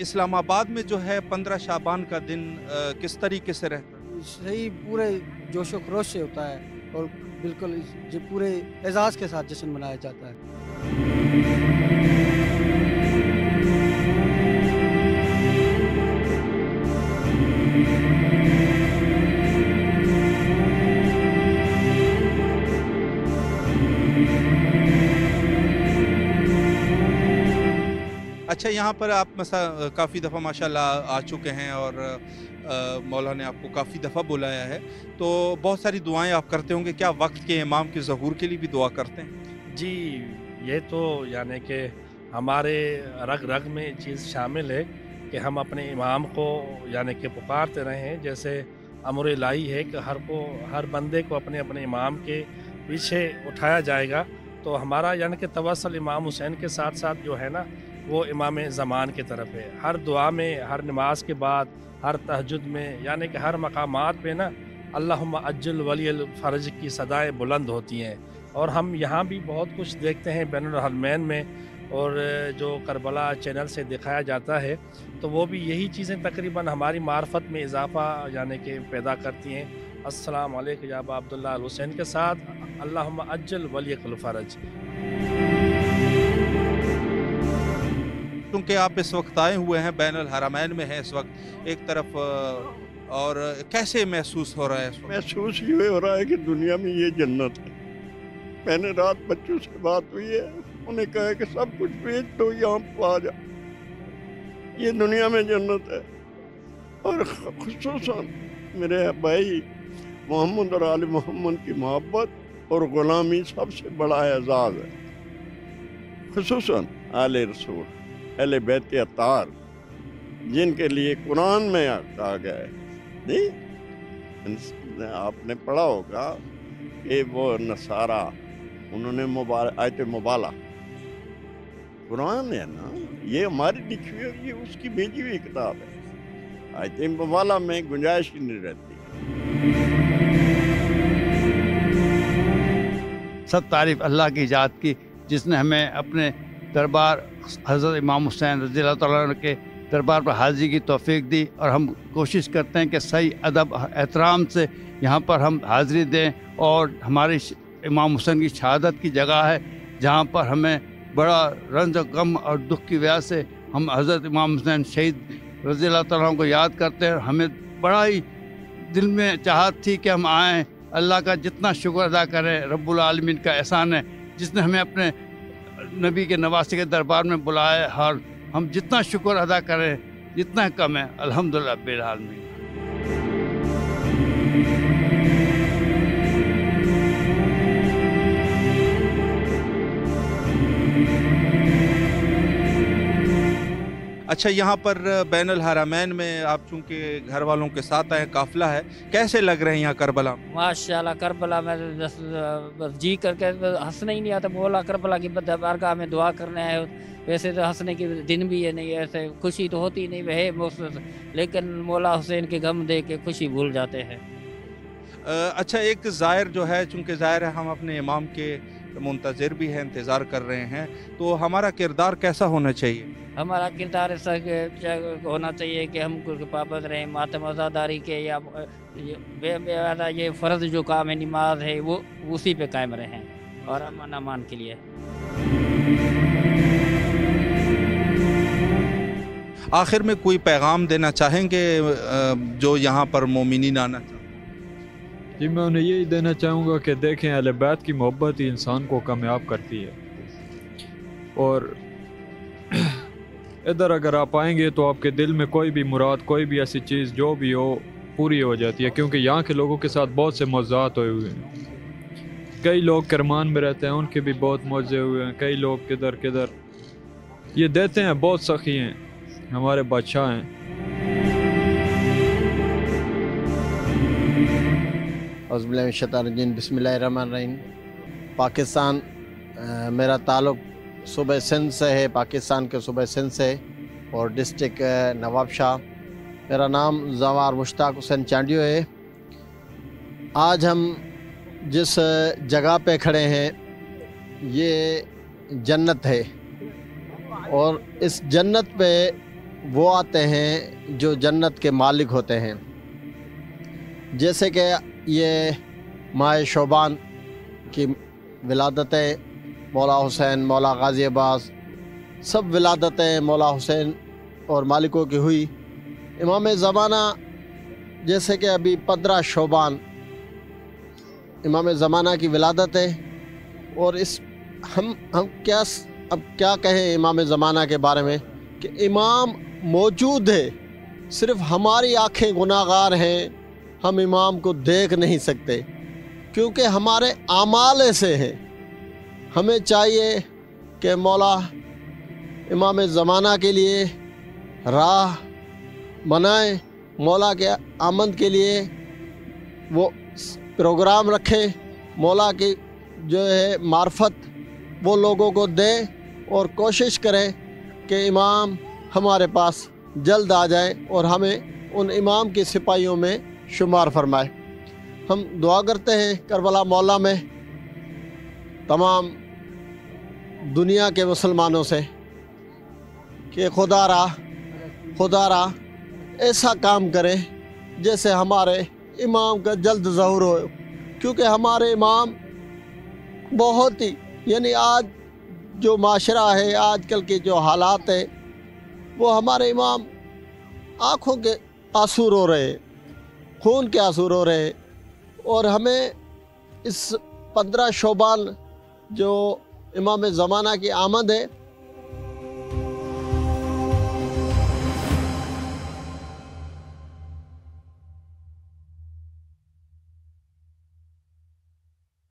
इस्लामाबाद में जो है 15 शाबान का दिन किस तरीके से रहता है? सही पूरे जोश व खरोश से होता है और बिल्कुल जो पूरे एजाज़ के साथ जश्न मनाया जाता है। अच्छा, यहाँ पर आप काफ़ी दफ़ा माशाल्लाह आ चुके हैं और मौला ने आपको काफ़ी दफ़ा बुलाया है, तो बहुत सारी दुआएं आप करते होंगे। क्या वक्त के इमाम के ज़हूर के लिए भी दुआ करते हैं? जी, ये तो यानी कि हमारे रग रग में चीज़ शामिल है कि हम अपने इमाम को यानी कि पुकारते रहें। जैसे अमर इलाही है कि हर बंदे को अपने अपने इमाम के पीछे उठाया जाएगा, तो हमारा यानी कि तवसल इमाम हुसैन के साथ साथ जो है ना वो इमाम ज़मान की तरफ है। हर दुआ में, हर नमाज के बाद, हर तहज्जुद में, यानी कि हर मकामात पे ना अल्लाहुम्मा अज्जिल वलियल फ़र्ज की सदाएँ बुलंद होती हैं। और हम यहाँ भी बहुत कुछ देखते हैं बैनुल हरमैन में, और जो करबला चैनल से दिखाया जाता है तो वो भी यही चीज़ें तकरीबन हमारी मार्फत में इजाफ़ा यानी कि पैदा करती हैं। अस्सलामु अलैकुम या अबा अब्दुल्लाह अल हुसैन के साथ अल्लाहुम्मा अज्जिल वलियल फ़र्ज। क्योंकि आप इस वक्त आए हुए हैं, बैनुल हरमैन में हैं इस वक्त एक तरफ, और कैसे महसूस हो रहा है? महसूस ये हो रहा है कि दुनिया में ये जन्नत है। मैंने रात बच्चों से बात हुई है, उन्हें कहा कि सब कुछ बेच दो, यहाँ आ जा, ये दुनिया में जन्नत है। और खुसूसन मेरे भाई मोहम्मद और आल मोहम्मद की मोहब्बत और ग़ुलामी सबसे बड़ा एजाज़ है, खुसूसन आले रसूल अहले बैत अतार जिनके लिए कुरान में कहा गया है। नहीं आपने पढ़ा होगा कि वो नसारा उन्होंने आयत मुबाला कुरान है ना, ये हमारी लिखी हुई और ये उसकी भेजी हुई किताब है। आयत मुबाला में गुंजाइश ही नहीं रहती। सब तारीफ अल्लाह की जात की जिसने हमें अपने दरबार हज़रत इमाम हुसैन रज़ी अल्लाह तआला अन्हु के दरबार पर हाज़िरी की तौफ़ीक दी, और हम कोशिश करते हैं कि सही अदब एहतराम से यहाँ पर हम हाज़िरी दें। और हमारे इमाम हुसैन की शहादत की जगह है जहाँ पर हमें बड़ा रंज गम और दुख की वजह से हम हज़रत इमाम हुसैन शहीद रज़ी अल्लाह तआला अन्हु को याद करते हैं। हमें बड़ा ही दिल में चाहत थी कि हम आएँ, अल्लाह का जितना शुक्र अदा करें, रब्बुल आलमीन का एहसान है जिसने हमें अपने नबी के नवासे के दरबार में बुलाया। हर हम जितना शुक्र अदा करें जितना कम है, अल्हम्दुलिल्लाह रब्बिल आलमीन। अच्छा, यहाँ पर बैनुल हरमैन में आप चूँकि घर वालों के साथ आए, काफिला है, कैसे लग रहे हैं यहाँ करबला? माशाल्लाह, करबला में जी करके हंसना ही नहीं आता। बोला करबला की बारगाह में दुआ करना है, वैसे तो हंसने के दिन भी ये नहीं, ऐसे खुशी तो होती नहीं है मौसम, लेकिन मौला हुसैन के गम दे के खुशी भूल जाते हैं। अच्छा, एक ज़ाहिर जो है, चूँकि ज़ाहिर है हम अपने इमाम के मुंतज़िर भी हैं, इंतज़ार कर रहे हैं, तो हमारा किरदार कैसा होना चाहिए? हमारा किरदार ऐसा होना चाहिए कि हम पाबंद रहें मातम अज़ादारी के, या ये फ़र्ज जो काम है नमाज है वो उसी पे कायम रहें, और अमन अमान के लिए। आखिर में कोई पैगाम देना चाहेंगे जो यहाँ पर मोमिनीन आना चाहें? जी, मैं उन्हें यही देना चाहूँगा कि देखें, अहले बैत की मोहब्बत ही इंसान को कामयाब करती है, और इधर अगर आप आएंगे तो आपके दिल में कोई भी मुराद, कोई भी ऐसी चीज़ जो भी हो, पूरी हो जाती है। क्योंकि यहाँ के लोगों के साथ बहुत से मौज़ात हुए हुए हैं, कई लोग करमान में रहते हैं, उनके भी बहुत मौजे हुए हैं, कई लोग किधर किधर ये देते हैं, बहुत सखी हैं, हमारे बादशाह हैं। बिस्मिल्लाहिर्रहमानिर्रहीम। पाकिस्तान, मेरा ताल्लुक़ सूबे सिंध से है, पाकिस्तान के सूबे सिंध से, और डिस्ट्रिक्ट नवाब शाह। मेरा नाम ज़वार मुश्ताक हुसैन चांडियो है। आज हम जिस जगह पे खड़े हैं ये जन्नत है, और इस जन्नत पे वो आते हैं जो जन्नत के मालिक होते हैं। जैसे कि ये माए शोबान की विलादतें मौला हुसैन, मौला गाजी अब्बास, सब विलादतें मौला हुसैन और मालिकों की हुई। इमाम ज़माना जैसे कि अभी 15 शोबान इमाम ज़माना की विलादत है। और इस हम क्या कहें इमाम ज़माना के बारे में कि इमाम मौजूद है, सिर्फ हमारी आँखें गुनाहगार हैं, हम इमाम को देख नहीं सकते क्योंकि हमारे आमाल से हैं। हमें चाहिए कि मौला इमाम ज़माना के लिए राह बनाएं, मौला के आमद के लिए वो प्रोग्राम रखें, मौला की जो है मार्फत वो लोगों को दें और कोशिश करें कि इमाम हमारे पास जल्द आ जाए और हमें उन इमाम के सिपाहियों में शुमार फरमाए। हम दुआ करते हैं करबला मौला में तमाम दुनिया के मुसलमानों से कि खुदा रा ऐसा काम करें जैसे हमारे इमाम का जल्द ज़हूर हो, क्योंकि हमारे इमाम बहुत ही यानी आज जो माशरा है, आजकल के जो हालात है, वो हमारे इमाम आँखों के आंसू रो रहे, खून के आंसू रो रहे। और हमें इस 15 शोबान जो इमाम ज़माना की आमद है